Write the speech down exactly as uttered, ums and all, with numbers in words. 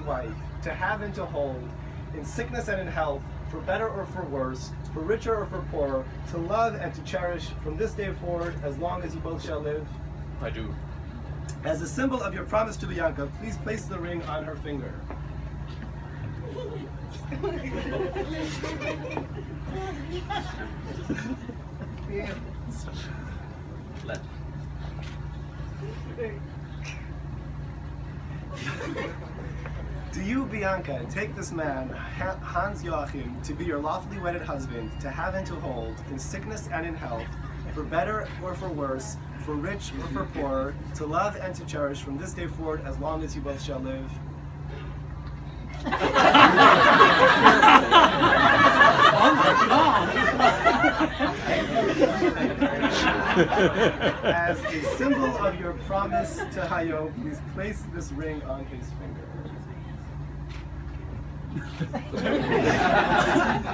midwife, to have and to hold, in sickness and in health, for better or for worse, for richer or for poorer, to love and to cherish from this day forward, as long as you both shall live. I do. As a symbol of your promise to Bianca, please place the ring on her finger. Left. Do you, Bianca, take this man, Hans Joachim, to be your lawfully wedded husband, to have and to hold, in sickness and in health, for better or for worse, for rich or for poor, to love and to cherish from this day forward, as long as you both shall live? Oh my God! As a symbol of your promise to Hayo, please place this ring on his finger.